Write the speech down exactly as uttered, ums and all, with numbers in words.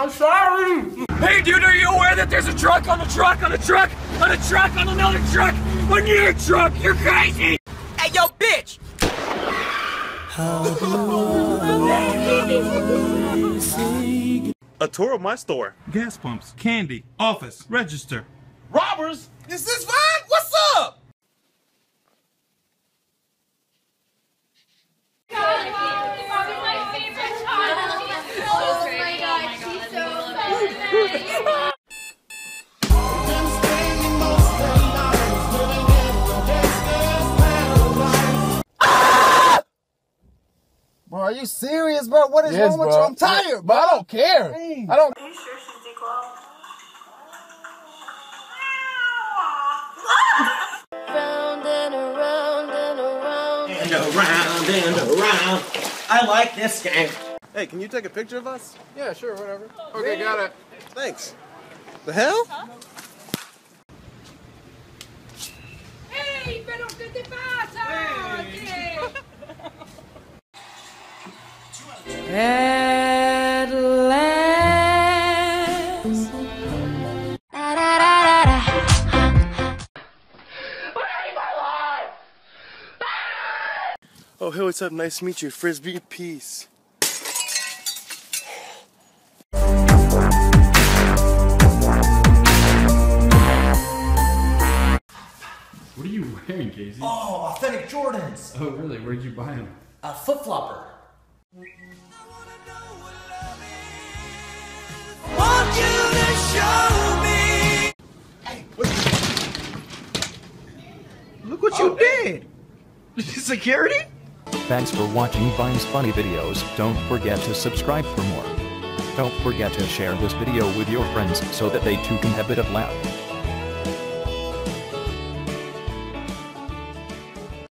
I'm sorry. Hey, dude, are you aware that there's a truck on a truck on a truck on a truck on another truck on your truck? You're crazy. Hey, yo, bitch. A tour of my store. Gas pumps, candy, office, register. Robbers? Is this fine? What's up? Bro, are you serious, bro? What is yes, wrong with bro. you? I'm tired, bro. I don't care. Dang. I don't. Are you sure she's equal? Round and around and around and around and around. I like this game. Hey, can you take a picture of us? Yeah, sure, whatever. Okay, got it. Thanks. The hell? Huh? Hey, pero que te pasa? Hey. At last. Oh, hey, what's up? Nice to meet you, Frisbee. Peace. What are you wearing, Casey? Oh, authentic Jordans. Oh, really? Where'd you buy them? A flip flopper. Look what you did! Security? Thanks for watching Vine's funny videos. Don't forget to subscribe for more. Don't forget to share this video with your friends so that they too can have a bit of laugh.